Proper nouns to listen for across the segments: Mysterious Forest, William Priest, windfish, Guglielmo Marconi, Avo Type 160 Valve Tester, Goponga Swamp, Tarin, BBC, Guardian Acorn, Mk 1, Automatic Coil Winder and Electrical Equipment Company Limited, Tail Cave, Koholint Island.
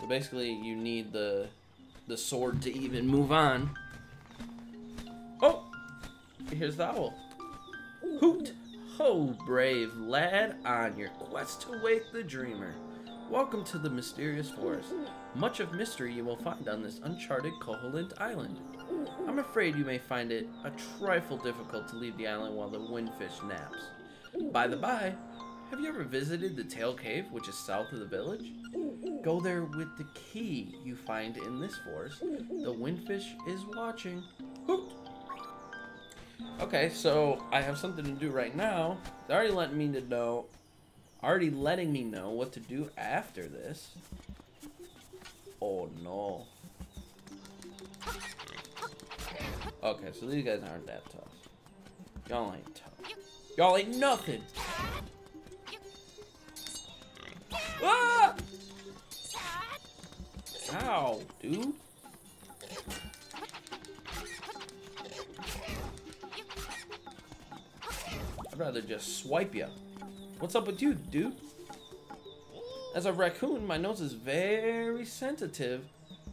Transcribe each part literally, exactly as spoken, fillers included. So basically, you need the the sword to even move on. Oh, here's the owl. Hoot! Ho, brave lad, on your quest to wake the dreamer. Welcome to the Mysterious Forest. Much of mystery you will find on this uncharted Koholint Island. I'm afraid you may find it a trifle difficult to leave the island while the windfish naps. By the by, have you ever visited the Tail Cave, which is south of the village? Go there with the key you find in this forest. The windfish is watching. Hoot! Okay, so I have something to do right now. They're already letting me to know already letting me know what to do after this. Oh no. Okay, so these guys aren't that tough. Y'all ain't tough. Y'all ain't nothing. Ah! Ow, dude. I'd rather just swipe you. What's up with you, dude? As a raccoon, my nose is very sensitive.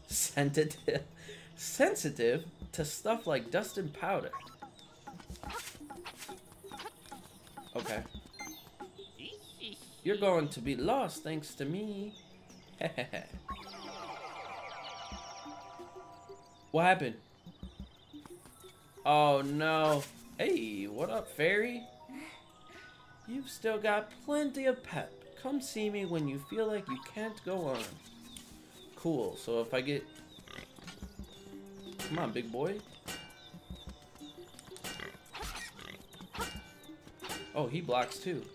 Sensitive. Sensitive to stuff like dust and powder. Okay. You're going to be lost thanks to me. What happened? Oh no. Hey, what up, fairy? You've still got plenty of pep. Come see me when you feel like you can't go on. Cool, so if I get... Come on, big boy. Oh, he blocks too.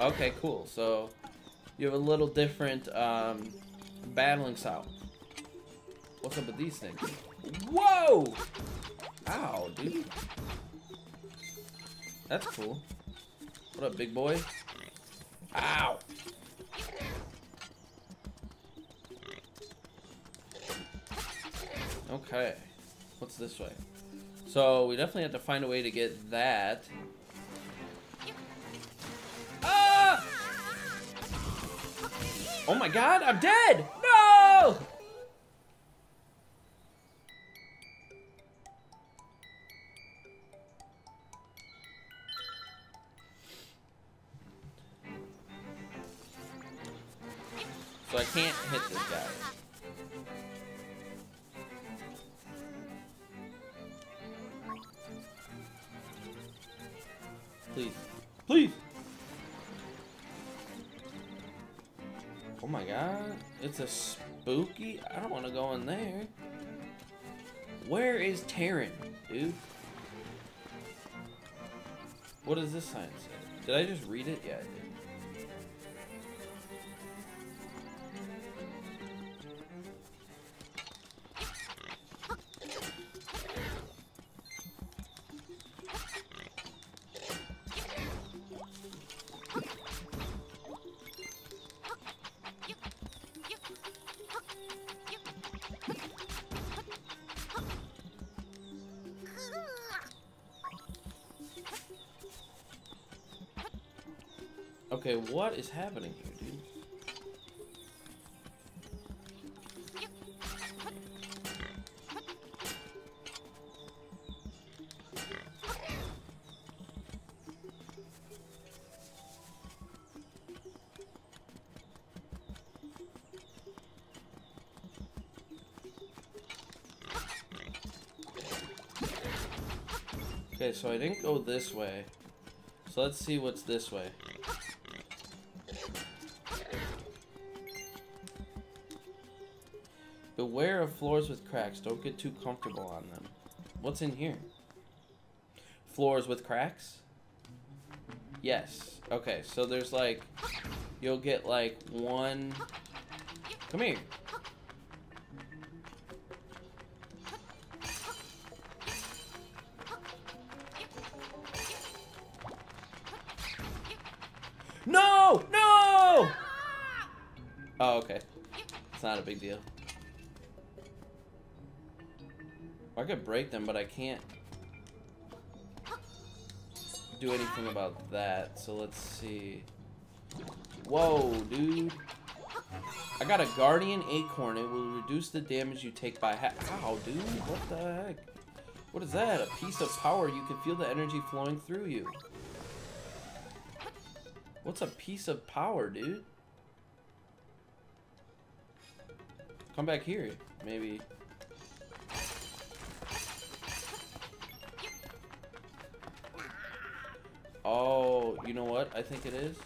Okay, cool. So you have a little different um, battling style. What's up with these things? Whoa! Ow, dude. That's cool. What up, big boy? Ow! Okay. What's this way? So, we definitely have to find a way to get that. Ah! Oh my god, I'm dead! No! So I can't hit this guy. Please. Please! Oh my god. It's a spooky... I don't want to go in there. Where is Tarin, dude? What does this sign say? Did I just read it? Yeah, I did. Okay, what is happening here, dude? Okay, so I didn't go this way. So let's see what's this way. Beware of floors with cracks. Don't get too comfortable on them. What's in here? Floors with cracks? Yes. Okay, so there's like... You'll get like one... Come here. No! No! Oh, okay. It's not a big deal. I could break them, but I can't do anything about that. So let's see. Whoa, dude. I got a Guardian Acorn. It will reduce the damage you take by half. Wow, dude, what the heck? What is that? A piece of power. You can feel the energy flowing through you. What's a piece of power, dude? Come back here, maybe. Oh, you know what? I think it is.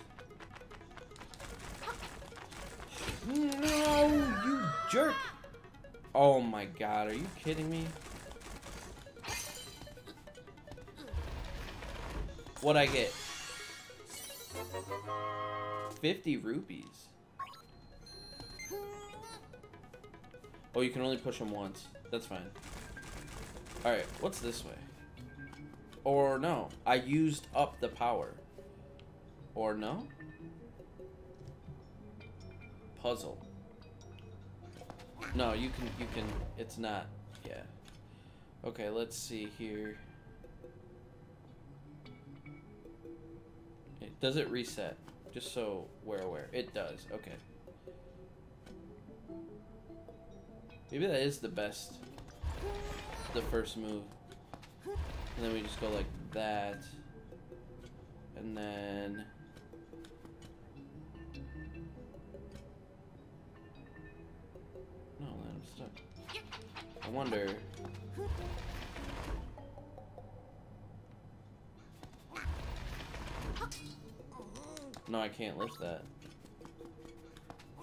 No, you jerk! Oh my god, are you kidding me? What'd I get? fifty rupees. Oh, you can only push him once. That's fine. Alright, what's this way? Or no. I used up the power. Or no? Puzzle. No, you can, you can, it's not, yeah. Okay, let's see here. It, does it reset? Just so we're aware. It does, okay. Maybe that is the best, the first move. And then we just go like that. And then... I wonder. No, I can't lift that.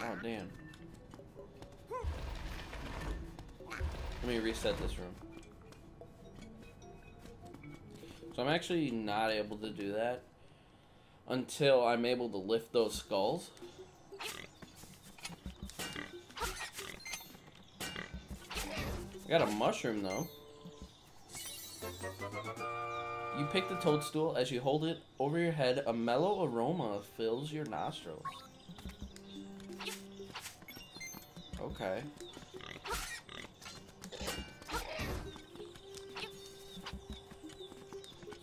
Oh, damn. Let me reset this room. So I'm actually not able to do that until I'm able to lift those skulls. Got a mushroom though. You pick the toadstool. As you hold it over your head, a mellow aroma fills your nostrils. Okay.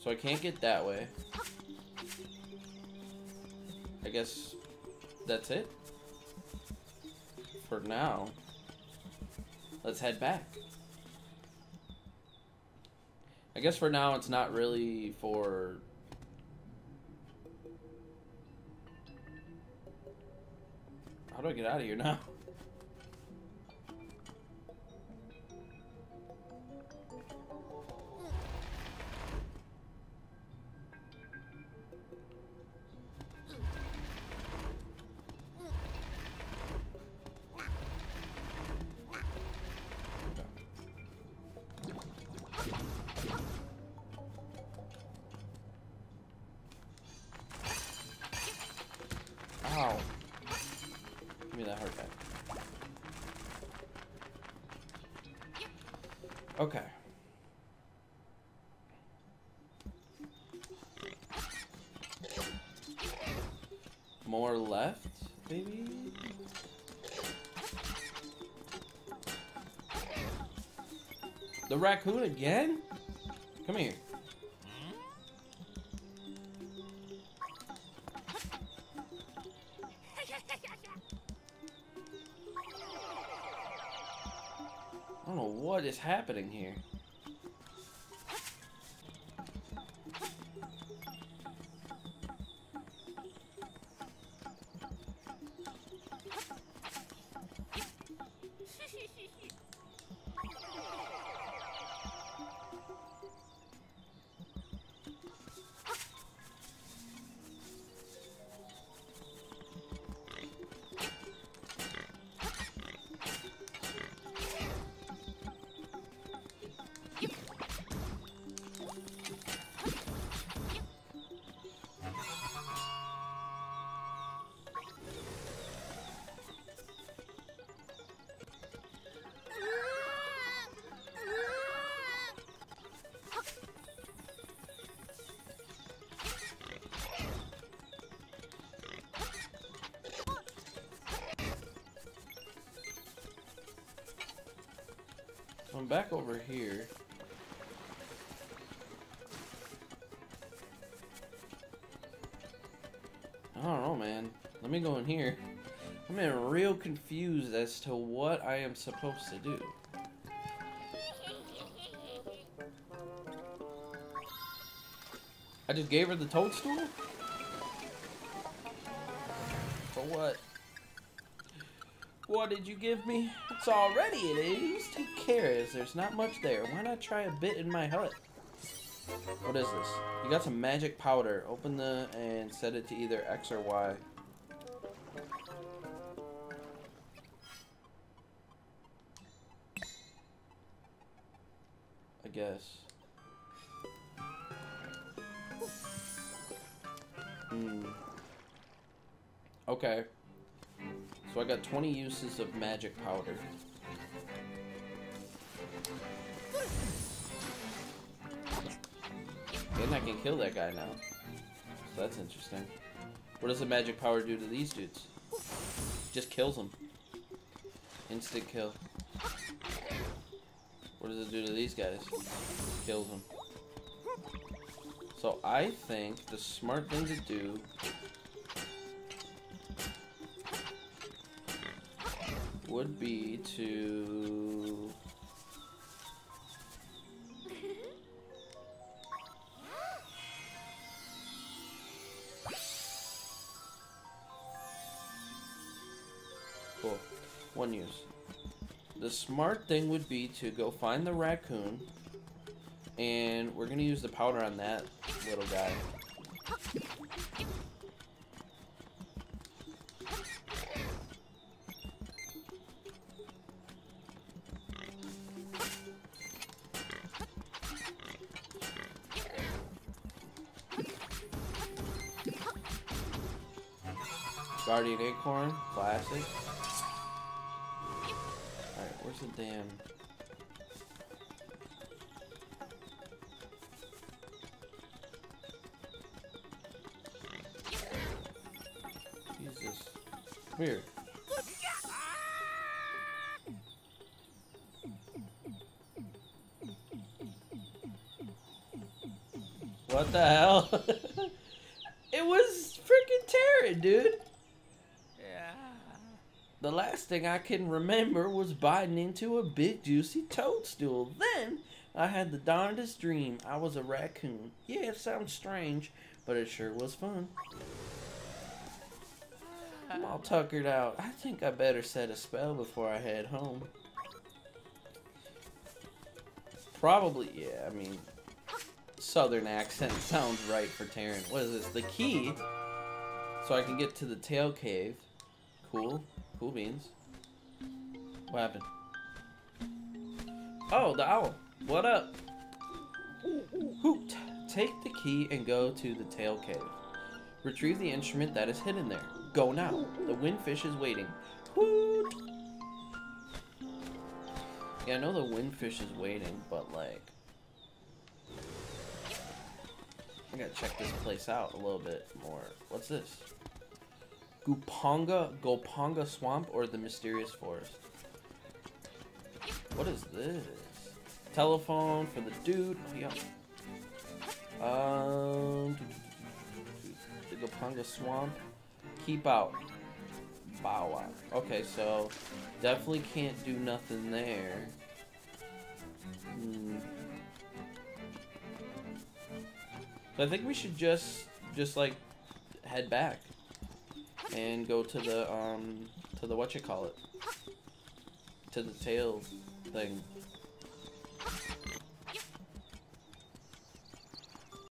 So I can't get that way. I guess that's it for now. Let's head back. I guess for now it's not really for how do I get out of here now? Okay. More left, maybe? The raccoon again? Come here. What is happening here? I'm back over here. I don't know, man. Let me go in here. I'm real confused as to what I am supposed to do. I just gave her the toadstool? For what? What did you give me? It's already it is. Take care as there's not much there. Why not try a bit in my hut? What is this? You got some magic powder. Open the and set it to either X or Y. I guess. Hmm. Okay. So I got twenty uses of magic powder. Then I can kill that guy now. So that's interesting. What does the magic power do to these dudes? Just kills them. Instant kill. What does it do to these guys? Kills them. So I think the smart thing to do would be to... Cool. One use. The smart thing would be to go find the raccoon, and we're gonna use the powder on that little guy. Guardian Acorn, classic. Alright, where's the damn... Jesus. Come here. What the hell? It was freaking Tarin, dude! The last thing I can remember was biting into a big juicy toadstool. Then I had the darndest dream. I was a raccoon. Yeah, it sounds strange, but it sure was fun. I'm all tuckered out. I think I better set a spell before I head home. Probably, yeah, I mean, southern accent sounds right for Tarin. What is this? The key, so I can get to the Tail Cave. Cool. Cool beans. What happened? Oh, the owl. What up? Hoot. Take the key and go to the Tail Cave. Retrieve the instrument that is hidden there. Go now. The windfish is waiting. Hoot. Yeah, I know the windfish is waiting, but like... I gotta check this place out a little bit more. What's this? Goponga, Goponga Swamp, or the Mysterious Forest. What is this? Telephone for the dude. Oh, yeah. Um, the Goponga Swamp. Keep out. Bow wow. Okay, so definitely can't do nothing there. Hmm. So I think we should just, just like, head back. And go to the, um, to the what you call it, to the tail thing.